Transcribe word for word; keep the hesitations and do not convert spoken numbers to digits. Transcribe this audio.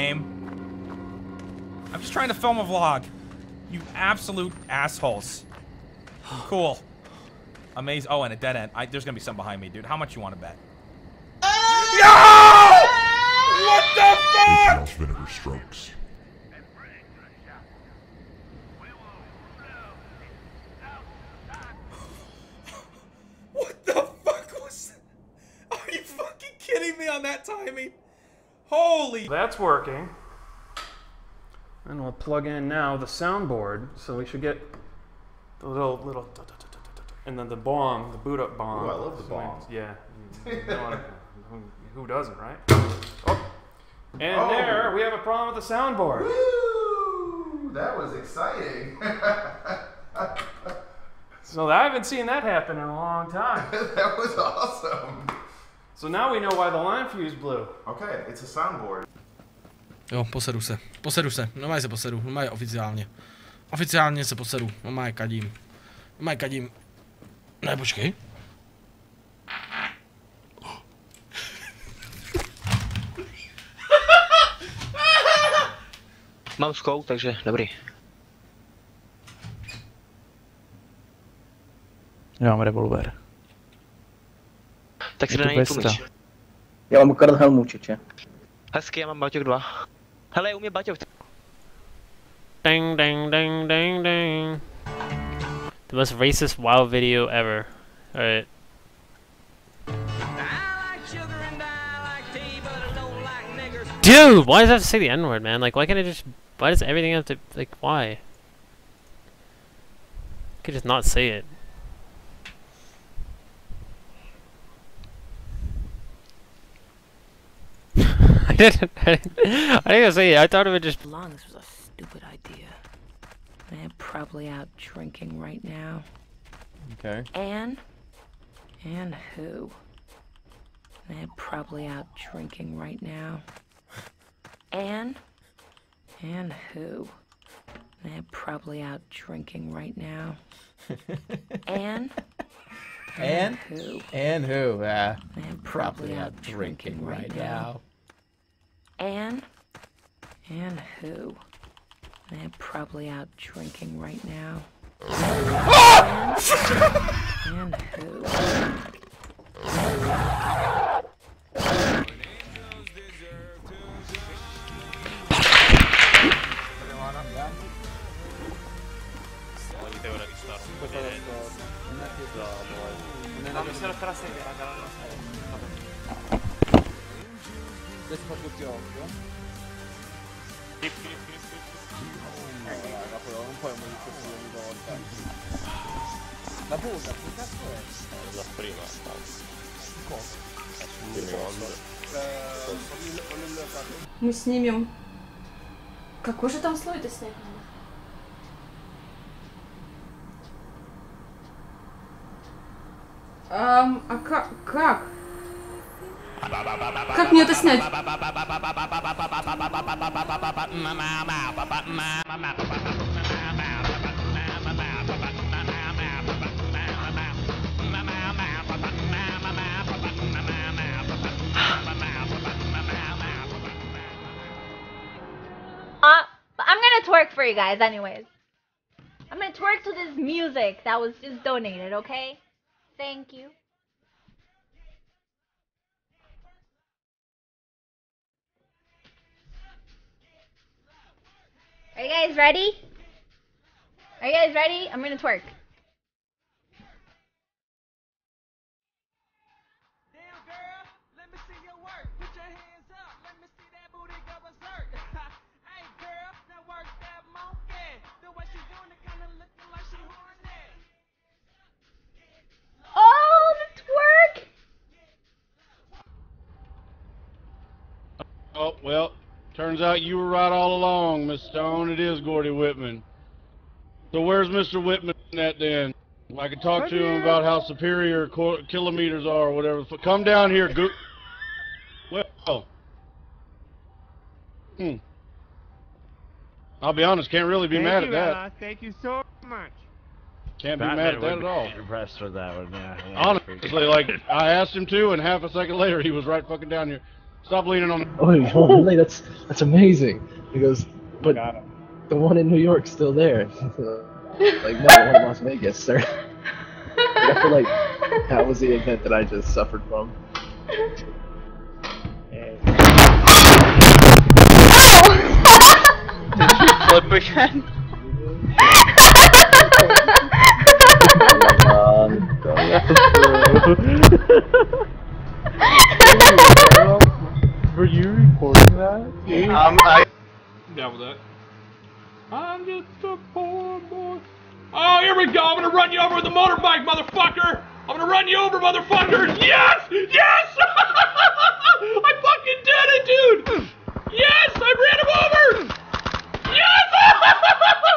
game. I'm just trying to film a vlog. You absolute assholes. Cool. Amazing. Oh, and a dead end. I, there's gonna be some behind me, dude. How much you want to bet? No! What the fuck? Vinegar strokes. What the fuck was that? Are you fucking kidding me on that timing? Holy. That's working. And we'll plug in now the soundboard, so we should get the little little. And then the bomb, the boot up bomb. Oh, I love the bomb. Yeah. Who doesn't, right? Oh. And oh. There, we have a problem with the soundboard. Woo! That was exciting. So I haven't seen that happen in a long time. That was awesome. So now we know why the line fuse blew. Okay, it's a soundboard. Jo, posedu se. Posedu se. Normálně se posedu. Normálně oficiálně. Oficiálně se posedu. Normálně kadím. Normálně kadím. Ne, počkej. Mám skou, takže dobrý. Já mám revolver. Tak si jde na něj tlumič. Já mám ukradl helmu, čeče. Hezky, já mám Baťok dva. Hele, u mě Baťok. Ding, ding, ding, ding, ding. The most racist wild video ever. Alright. Dude, why does I have to say the N-word, man? Like, why can't I just... Why does everything have to... Like, why? I could just not say it. I didn't... I didn't say it. I thought it would just... Long, this was a stupid idea. I'm probably out drinking right now. Okay. And... And who? I'm probably out drinking right now. And? And who? I'm probably out drinking right now. And? And, and who? And who? Uh, I'm probably out drinking, drinking right now. now. And? And who? I'm probably out drinking right now. And, and who? La buona, che cazzo è? La prima Мы снимем. Какой же там слой-то снять? Эм, а как? Как? Как мне это снять? Uh, I'm gonna twerk for you guys anyways. I'm gonna twerk to this music that was just donated, okay? Thank you. Are you guys ready? Are you guys ready? I'm gonna twerk. Oh, well, turns out you were right all along, Miss Stone. It is Gordy Whitman. So where's Mister Whitman at then? I can talk come to him here. About how superior kilometers are or whatever. Come down here, go. Well, hmm. I'll be honest, can't really be Thank mad at you, that. Ella. Thank you so much. Can't be that mad at that at all. Impressed with that one, yeah. Honestly, like, I asked him to, and half a second later, he was right fucking down here. Stop leaning on. Oh, wait, that's that's amazing. He goes, but the one in New York's still there. Like, no, one in Las Vegas, sir. Like, I feel like that was the event that I just suffered from. Hey. Did you flip again? um, um, were you recording that? Um, I double that. I'm just a poor boy. Oh, here we go! I'm gonna run you over with a motorbike, motherfucker! I'm gonna run you over, motherfuckers! Yes! Yes! I fucking did it, dude! Yes! I ran him over! Yes!